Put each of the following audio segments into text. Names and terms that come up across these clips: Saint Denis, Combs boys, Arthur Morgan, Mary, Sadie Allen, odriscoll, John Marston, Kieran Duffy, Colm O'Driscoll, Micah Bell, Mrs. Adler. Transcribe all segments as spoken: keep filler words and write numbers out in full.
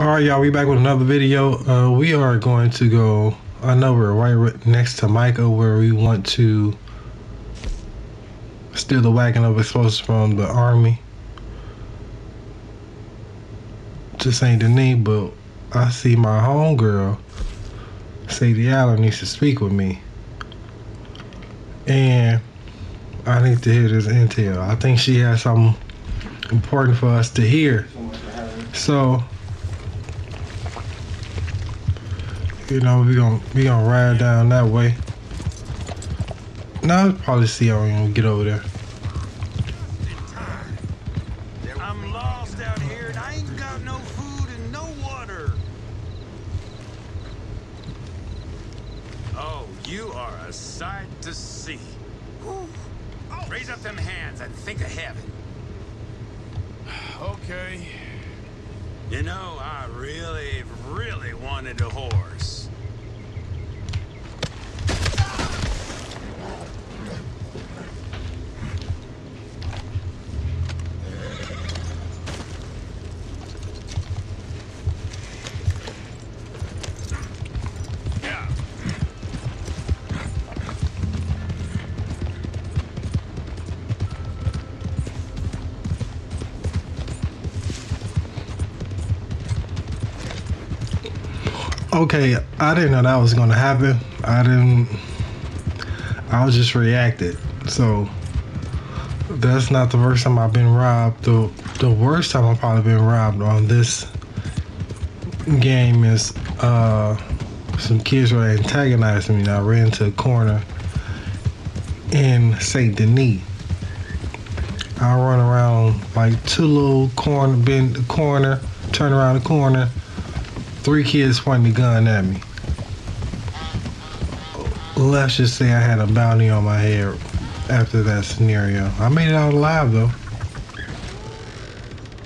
Alright y'all, we back with another video. Uh, we are going to go, I know we're right next to Micah where we want to steal the wagon of explosives from the army to Saint Denis, but I see my homegirl, Sadie Allen, needs to speak with me. And I need to hear this intel. I think she has something important for us to hear. So you know, we gonna we gonna ride down that way. Now I'll probably see how we gonna get over there. I'm lost out here and I ain't got no food and no water. Oh, you are a sight to see. Oh. Raise up them hands and think of heaven. Okay. You know, I really, really wanted a horse. Okay, I didn't know that was gonna happen. I didn't, I was just reacted. So that's not the first time I've been robbed. The, the worst time I've probably been robbed on this game is uh, some kids were antagonizing me and I ran to a corner in Saint Denis. I run around like two little corner, bend the corner, turn around the corner. Three kids pointing a gun at me. Let's just say I had a bounty on my head after that scenario. I made it out alive though.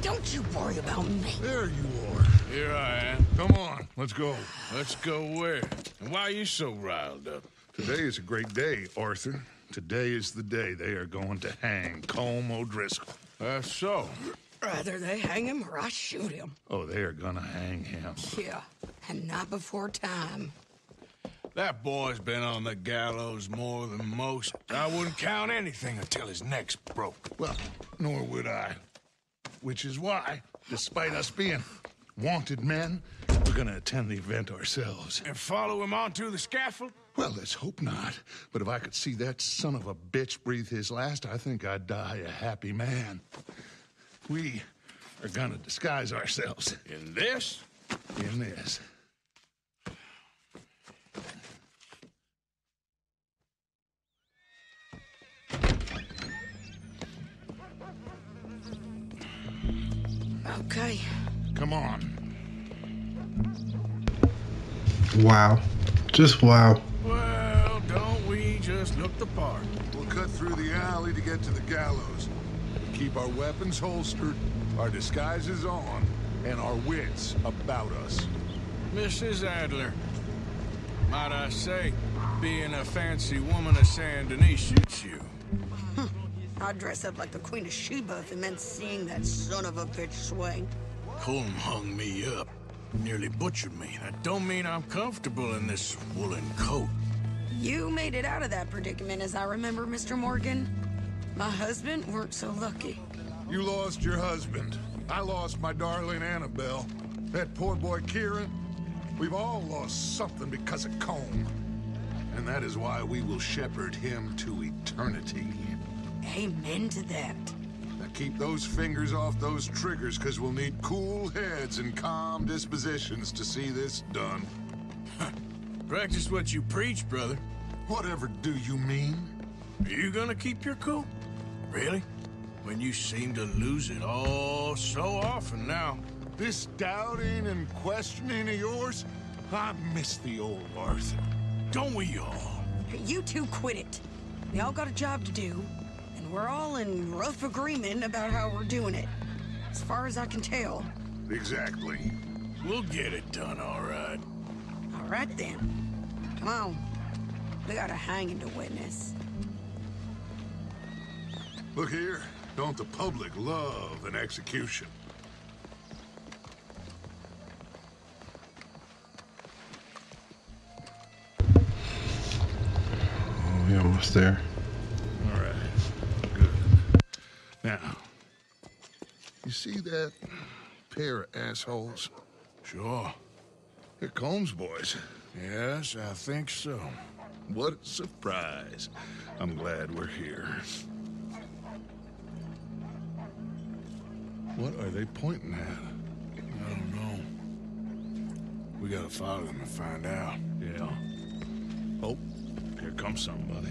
Don't you worry about me. There you are. Here I am. Come on, let's go. Let's go where? And why are you so riled up? Today is a great day, Arthur. Today is the day they are going to hang Colm O'Driscoll. That's so. Rather they hang him or I shoot him. Oh, they are gonna hang him. Yeah, and not before time. That boy's been on the gallows more than most. I wouldn't count anything until his neck's broke. Well, nor would I. Which is why, despite us being wanted men, we're gonna attend the event ourselves. And follow him onto the scaffold? Well, let's hope not. But if I could see that son of a bitch breathe his last, I think I'd die a happy man. We are gonna disguise ourselves. In this? In this. Okay. Come on. Wow. Just wow. Well, don't we just look the part? We'll cut through the alley to get to the gallows. Keep our weapons holstered, our disguises on, and our wits about us. Missus Adler, might I say, being a fancy woman of Saint Denis shoots you. I'd dress up like the Queen of Sheba if it meant seeing that son of a bitch swing. Colm hung me up, nearly butchered me. That don't mean I'm comfortable in this woolen coat. You made it out of that predicament, as I remember, Mister Morgan. My husband weren't so lucky. You lost your husband. I lost my darling Annabelle. That poor boy Kieran. We've all lost something because of Colm. And that is why we will shepherd him to eternity. Amen to that. Now keep those fingers off those triggers, because we'll need cool heads and calm dispositions to see this done. Practice what you preach, brother. Whatever do you mean? Are you gonna keep your cool? Really? When you seem to lose it all so often now. This doubting and questioning of yours, I miss the old Arthur. Don't we all? Hey, you two quit it. We all got a job to do, and we're all in rough agreement about how we're doing it, as far as I can tell. Exactly. We'll get it done, all right. All right, then. Come on. We got a hanging to witness. Look here, don't the public love an execution? stuff's there. All right. Good. Now, you see that pair of assholes? Sure. They're Combs boys. Yes, I think so. What a surprise. I'm glad we're here. What are they pointing at? I don't know. We gotta follow them and find out. Yeah. Oh, here comes somebody.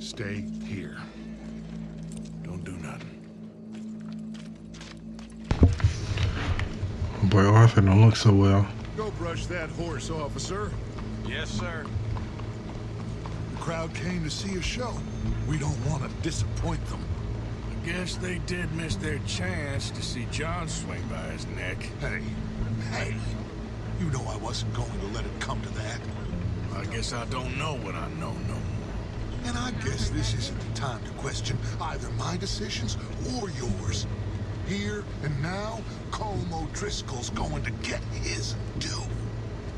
Stay here. Don't do nothing. Boy, Arthur don't look so well. Go brush that horse, officer. Yes, sir. The crowd came to see a show. We don't want to disappoint them. I guess they did miss their chance to see John swing by his neck. Hey, hey, you know I wasn't going to let it come to that. I guess I don't know what I know no more. And I guess this isn't the time to question either my decisions or yours. Here and now, Colm O'Driscoll's going to get his due.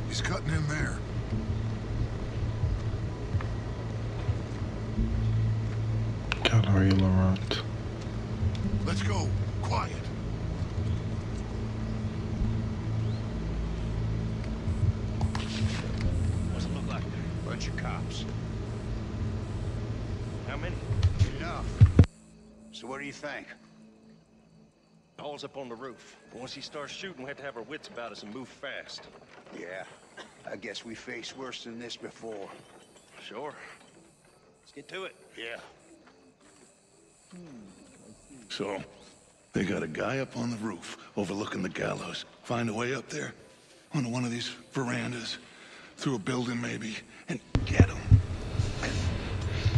He's cutting in there. God, are you Laurent? Let's go. Quiet. What's it look like? Bunch of cops. How many? Enough. So what do you think? Paul's up on the roof. Once he starts shooting, we have to have our wits about us and move fast. Yeah, I guess we faced worse than this before. Sure. Let's get to it. Yeah. So, they got a guy up on the roof overlooking the gallows. Find a way up there, onto one of these verandas, through a building maybe, and get him. And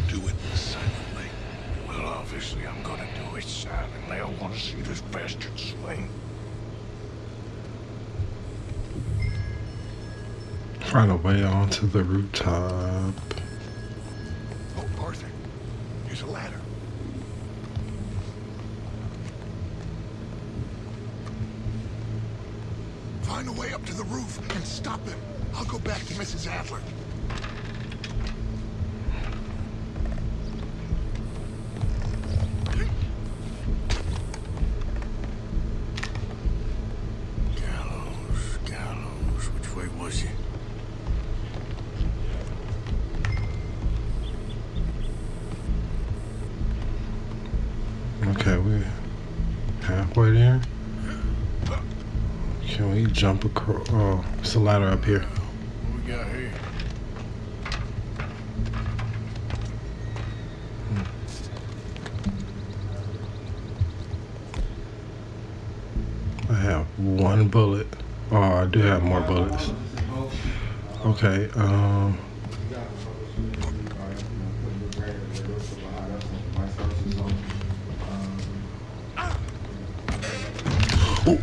do it silently. Well, obviously, I'm gonna do it silently. I want to see this bastard slain. Find a way onto the rooftop. Oh, Arthur, here's a ladder. Find a way up to the roof and stop him. I'll go back to Missus Adler. Jump across. Oh, it's a ladder up here. What we got here? Hmm. I have one bullet. Oh, I do have more bullets. Okay. Um. Oh.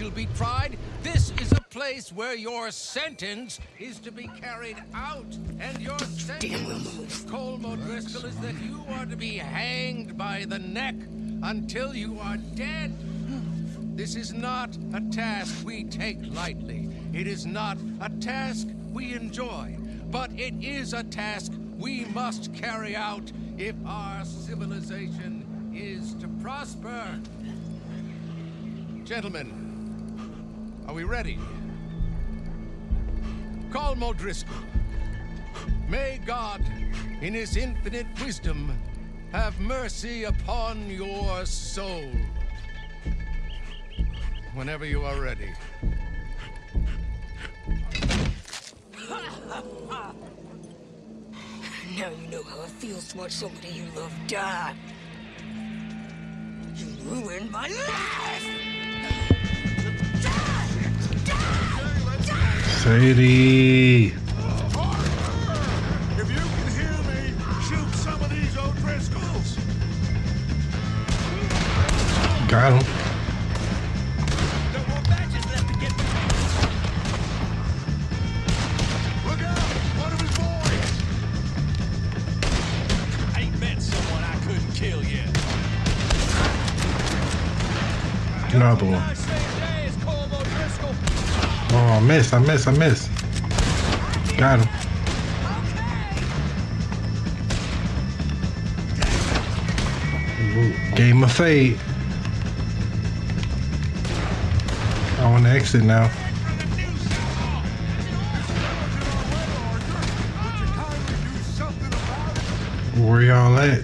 Shall be tried. This is a place where your sentence is to be carried out, and your sentence, Colm O'Driscoll, is that you are to be hanged by the neck until you are dead. This is not a task we take lightly. It is not a task we enjoy, but it is a task we must carry out if our civilization is to prosper. Gentlemen, are we ready? Colm O'Driscoll, may God, in his infinite wisdom, have mercy upon your soul. Whenever you are ready. Now you know how it feels to watch somebody you love die. You ruined my life! Die! Die! Die! Sadie! If you can hear me, shoot some of these O'Driscolls! Got him. Another one. Oh, I miss, I miss, I miss. Got him. Ooh, gave him a fade. I want to exit now. Where y'all at?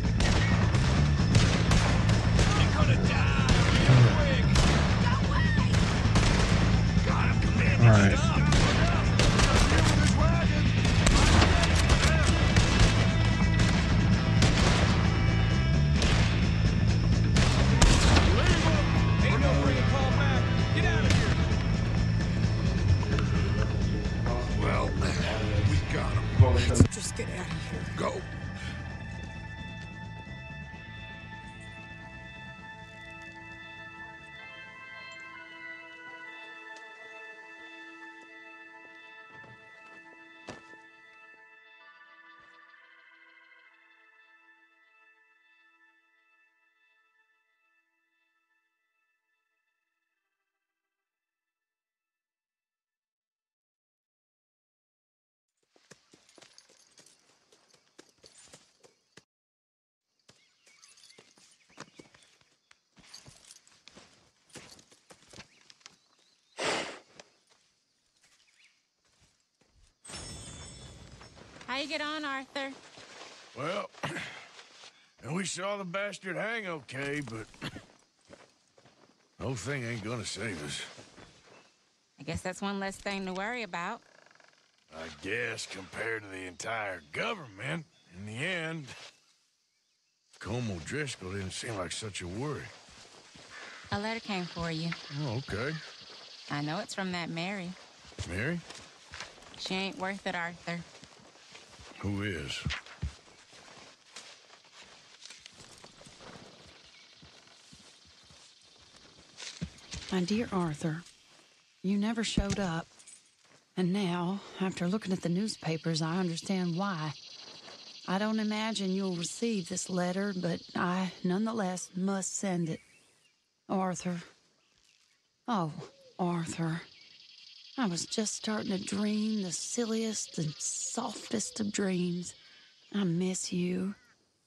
How you get on, Arthur? Well, and we saw the bastard hang okay, but the whole thing ain't gonna save us. I guess that's one less thing to worry about. I guess compared to the entire government, in the end, Colm O'Driscoll didn't seem like such a worry. A letter came for you. Oh, okay. I know it's from that Mary. Mary? She ain't worth it, Arthur. Who is? My dear Arthur, you never showed up. And now, after looking at the newspapers, I understand why. I don't imagine you'll receive this letter, but I nonetheless must send it. Arthur. Oh, Arthur. I was just starting to dream the silliest and softest of dreams. I miss you,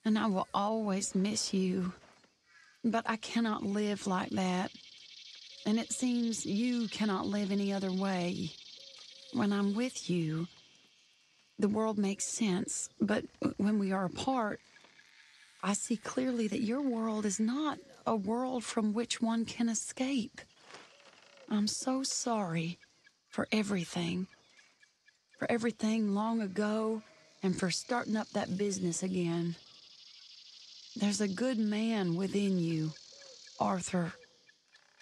and I will always miss you. But I cannot live like that, and it seems you cannot live any other way. When I'm with you, the world makes sense, but when we are apart, I see clearly that your world is not a world from which one can escape. I'm so sorry. For everything. For everything long ago, and for starting up that business again. There's a good man within you, Arthur,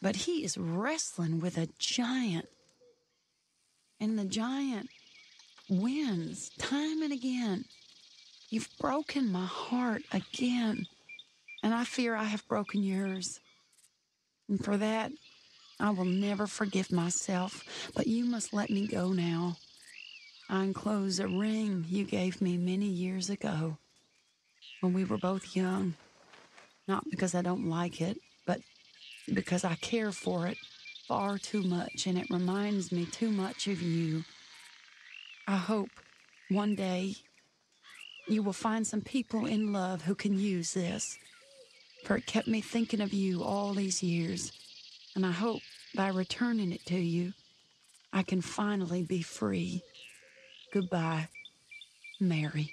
but he is wrestling with a giant. And the giant wins time and again. You've broken my heart again, and I fear I have broken yours. And for that, I will never forgive myself, but you must let me go now. I enclose a ring you gave me many years ago, when we were both young. Not because I don't like it, but because I care for it far too much, and it reminds me too much of you. I hope one day you will find some people in love who can use this, for it kept me thinking of you all these years, and I hope by returning it to you, I can finally be free. Goodbye, Mary.